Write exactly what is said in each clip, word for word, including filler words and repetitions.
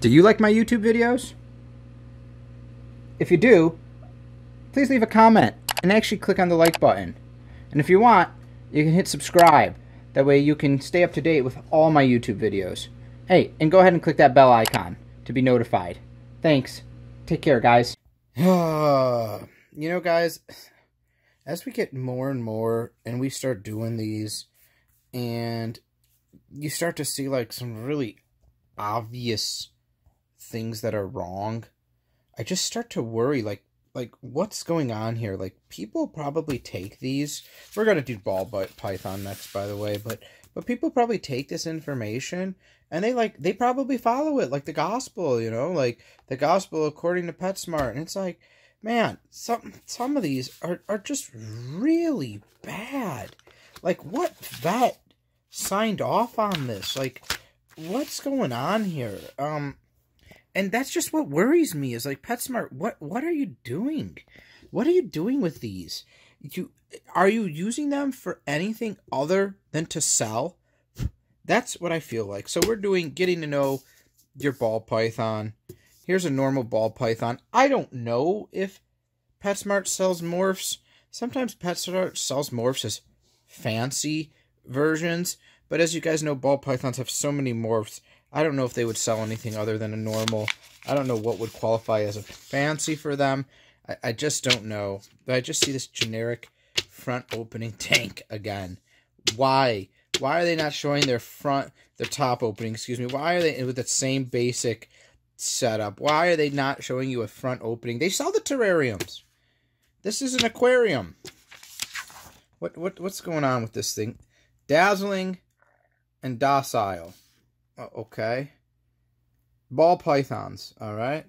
Do you like my YouTube videos? If you do, please leave a comment and actually click on the like button. And if you want, you can hit subscribe. That way you can stay up to date with all my YouTube videos. Hey, and go ahead and click that bell icon to be notified. Thanks. Take care, guys. You know, guys, as we get more and more and we start doing these and you start to see like some really obvious things that are wrong, I just start to worry, like, like what's going on here? Like, people probably take these. We're gonna do Ball Python next, by the way, but but people probably take this information and they like they probably follow it like the gospel, you know, like the gospel according to PetSmart. And it's like, man, some some of these are are just really bad. Like, what vet signed off on this? Like, what's going on here? Um. And that's just what worries me, is like, PetSmart, what what are you doing? What are you doing with these? You are you using them for anything other than to sell? That's what I feel like. So we're doing getting to know your ball python. Here's a normal ball python. I don't know if PetSmart sells morphs. Sometimes PetSmart sells morphs as fancy versions, but as you guys know, ball pythons have so many morphs. I don't know if they would sell anything other than a normal. I don't know what would qualify as a fancy for them. I, I just don't know. But I just see this generic front opening tank again. Why? Why are they not showing their front, their top opening, excuse me? Why are they with the same basic setup? Why are they not showing you a front opening? They sell the terrariums. This is an aquarium. What, what, what's going on with this thing? Dazzling and docile. Okay. Ball pythons, all right?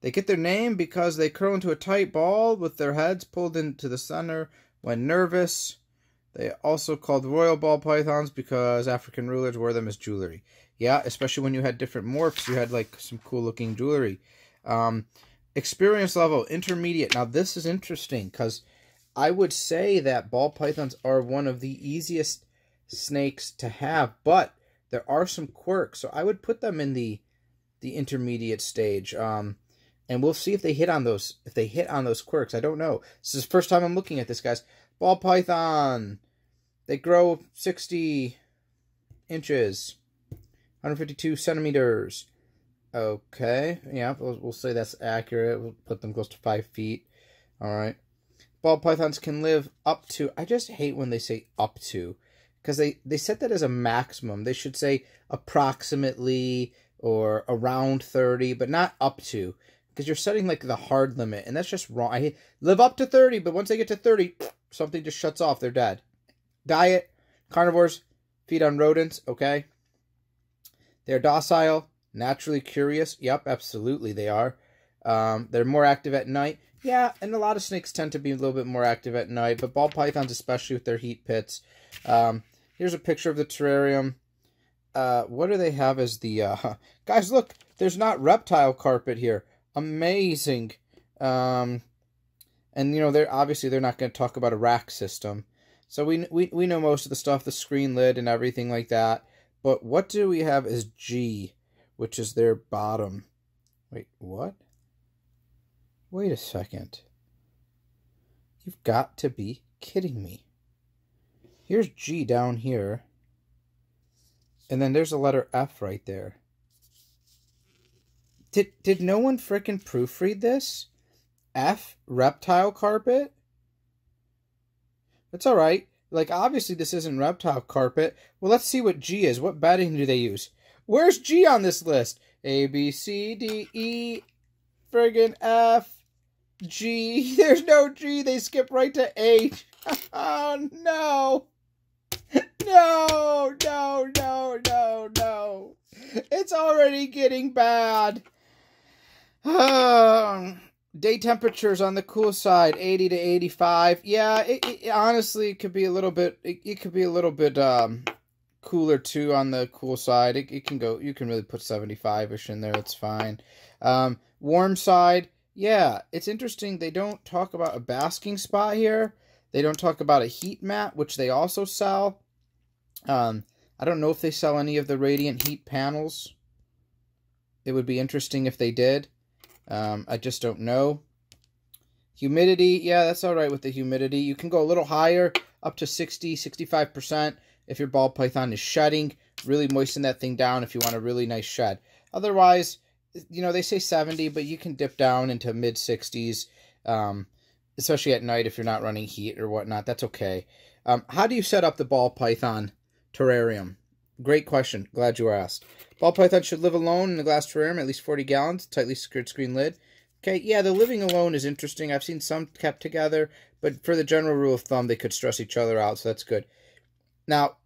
They get their name because they curl into a tight ball with their heads pulled into the center when nervous. They are also called royal ball pythons because African rulers wore them as jewelry. Yeah, especially when you had different morphs. You had, like, some cool-looking jewelry. Um, experience level, intermediate. Now, this is interesting because I would say that ball pythons are one of the easiest snakes to have, but there are some quirks, so I would put them in the the intermediate stage, um, and we'll see if they hit on those if they hit on those quirks. I don't know. This is the first time I'm looking at this, guys. Ball python, they grow sixty inches, one hundred fifty-two centimeters. Okay, yeah, we'll, we'll say that's accurate. We'll put them close to five feet. All right, ball pythons can live up to. I just hate when they say up to. Because they, they set that as a maximum. They should say approximately or around thirty, but not up to. Because you're setting like the hard limit, and that's just wrong. I hate, live up to thirty, but once they get to thirty, something just shuts off. They're dead. Diet, carnivores, feed on rodents, okay? They're docile, naturally curious. Yep, absolutely they are. Um, they're more active at night. Yeah, and a lot of snakes tend to be a little bit more active at night, but ball pythons, especially with their heat pits. Um, here's a picture of the terrarium. Uh, what do they have as the, uh, guys, look, there's not reptile carpet here. Amazing. Um, and you know, they're obviously they're not going to talk about a rack system. So we, we, we know most of the stuff, the screen lid and everything like that. But what do we have as G, which is their bottom? Wait, what? Wait a second. You've got to be kidding me. Here's G down here, and then there's a letter F right there. Did, did no one frickin' proofread this? F, reptile carpet? That's all right. Like, obviously this isn't reptile carpet. Well, let's see what G is. What bedding do they use? Where's G on this list? A, B, C, D, E, friggin' F, G. There's no G. They skip right to H. Oh, no. No, no, no, no, no. It's already getting bad. Um, day temperatures on the cool side, eighty to eighty-five. Yeah, it, it, honestly, it could be a little bit, it, it could be a little bit um, cooler too on the cool side. It, it can go, you can really put seventy-five-ish in there. It's fine. Um, warm side. Yeah, it's interesting. They don't talk about a basking spot here. They don't talk about a heat mat, which they also sell. Um, I don't know if they sell any of the radiant heat panels. It would be interesting if they did. Um, I just don't know. Humidity, yeah, that's all right with the humidity. You can go a little higher, up to sixty, sixty-five percent if your ball python is shedding. Really moisten that thing down if you want a really nice shed. Otherwise, you know, they say seventy, but you can dip down into mid sixties, um, especially at night if you're not running heat or whatnot. That's okay. Um, how do you set up the ball python terrarium? Great question. Glad you asked. Ball python should live alone in a glass terrarium, at least forty gallons, tightly secured screen lid. Okay, yeah, the living alone is interesting. I've seen some kept together, but for the general rule of thumb, they could stress each other out, so that's good. Now,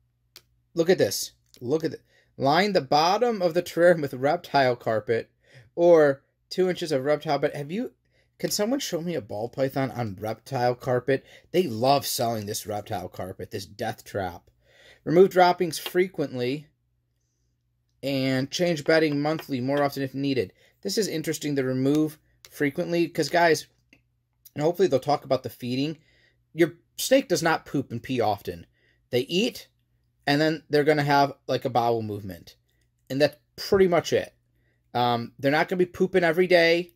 look at this. Look at it. Line the bottom of the terrarium with reptile carpet or two inches of reptile. But have you, can someone show me a ball python on reptile carpet? They love selling this reptile carpet, this death trap. Remove droppings frequently and change bedding monthly, more often if needed. This is interesting to remove frequently, because guys, and hopefully they'll talk about the feeding, your snake does not poop and pee often. They eat, and then they're going to have like a bowel movement, and that's pretty much it. Um, they're not going to be pooping every day.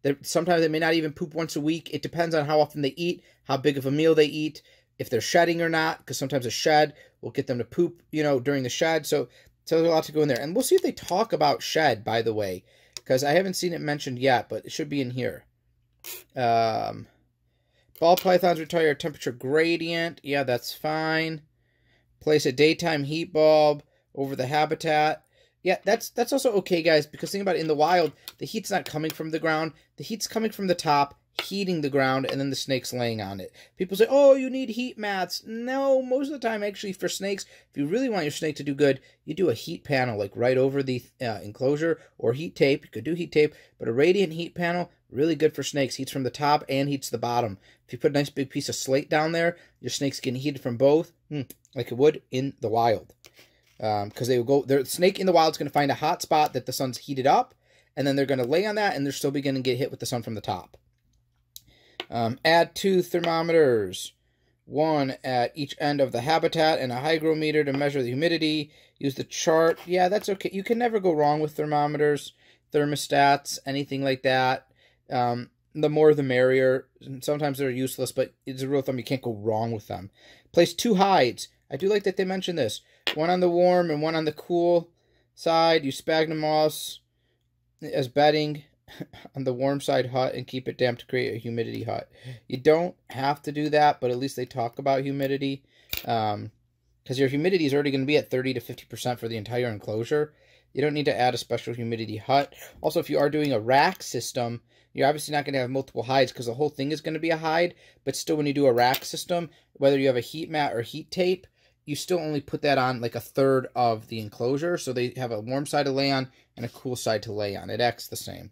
They're, sometimes they may not even poop once a week. It depends on how often they eat, how big of a meal they eat, if they're shedding or not, because sometimes a shed will get them to poop, you know, during the shed. So, so there's a lot to go in there, and we'll see if they talk about shed, by the way, because I haven't seen it mentioned yet, but it should be in here. Um, ball pythons require a temperature gradient. Yeah, that's fine. Place a daytime heat bulb over the habitat. Yeah, that's that's also okay, guys, because think about it, in the wild, the heat's not coming from the ground. The heat's coming from the top, heating the ground, and then the snake's laying on it. People say, oh, you need heat mats. No, most of the time, actually, for snakes, if you really want your snake to do good, you do a heat panel, like right over the uh, enclosure, or heat tape. You could do heat tape, but a radiant heat panel, really good for snakes. Heats from the top and heats the bottom. If you put a nice big piece of slate down there, your snake's getting heated from both, like it would in the wild. Um, because they will go, their snake in the wild is going to find a hot spot that the sun's heated up, and then they're going to lay on that, and they're still beginning to get hit with the sun from the top. Um, add two thermometers, one at each end of the habitat, and a hygrometer to measure the humidity. Use the chart. Yeah, that's okay. You can never go wrong with thermometers, thermostats, anything like that. Um, the more the merrier. Sometimes they're useless, but it's a rule of thumb, you can't go wrong with them. Place two hides. I do like that they mentioned this. One on the warm and one on the cool side. Use sphagnum moss as bedding on the warm side hut and keep it damp to create a humidity hut. You don't have to do that, but at least they talk about humidity, because um, your humidity is already going to be at thirty to fifty percent for the entire enclosure. You don't need to add a special humidity hut. Also, if you are doing a rack system, you're obviously not going to have multiple hides because the whole thing is going to be a hide, but still when you do a rack system, whether you have a heat mat or heat tape, you still only put that on like a third of the enclosure, so they have a warm side to lay on and a cool side to lay on. It acts the same.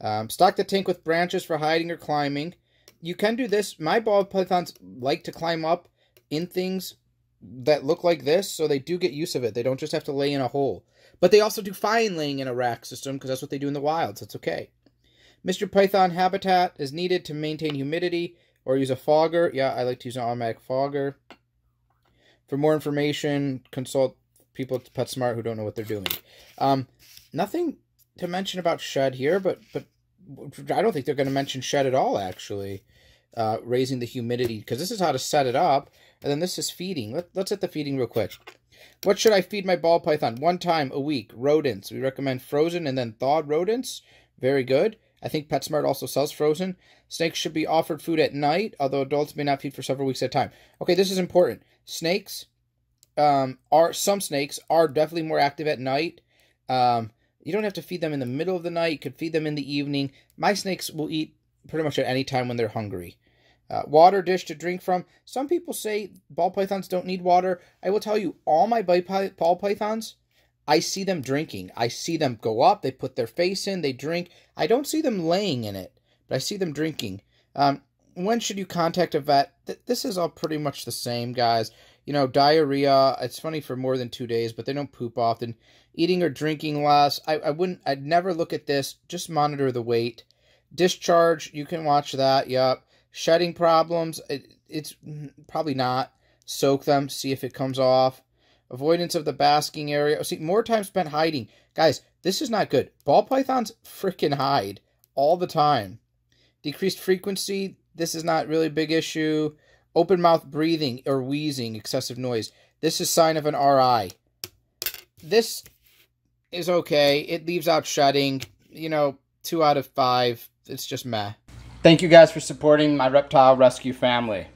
Um, stock the tank with branches for hiding or climbing. You can do this. My ball pythons like to climb up in things that look like this, so they do get use of it. They don't just have to lay in a hole. But they also do fine laying in a rack system, because that's what they do in the wild, so it's okay. Mister Python habitat is needed to maintain humidity, or use a fogger. Yeah, I like to use an automatic fogger. For more information, consult people at PetSmart who don't know what they're doing. Um, nothing to mention about shed here, but but I don't think they're going to mention shed at all, actually. Uh, raising the humidity, because this is how to set it up. And then this is feeding. Let, let's hit the feeding real quick. What should I feed my ball python? One time a week, rodents. We recommend frozen and then thawed rodents. Very good. I think PetSmart also sells frozen. Snakes should be offered food at night, although adults may not feed for several weeks at a time. Okay, this is important. Snakes um, are, some snakes are definitely more active at night. Um, you don't have to feed them in the middle of the night. You could feed them in the evening. My snakes will eat pretty much at any time when they're hungry. Uh, water dish to drink from. Some people say ball pythons don't need water. I will tell you, all my ball pythons, I see them drinking. I see them go up. They put their face in. They drink. I don't see them laying in it, but I see them drinking. Um, when should you contact a vet? Th this is all pretty much the same, guys. You know, diarrhea, it's funny, for more than two days, but they don't poop often. Eating or drinking less. I, I wouldn't, I'd never look at this. Just monitor the weight. Discharge, you can watch that. Yep. Shedding problems, it, it's probably not. Soak them, see if it comes off. Avoidance of the basking area. See, more time spent hiding. Guys, this is not good. Ball pythons freaking hide all the time. Decreased frequency, this is not really a big issue. Open mouth breathing or wheezing, excessive noise. This is sign of an R I. This is okay. It leaves out shedding. You know, two out of five. It's just meh. Thank you guys for supporting my reptile rescue family.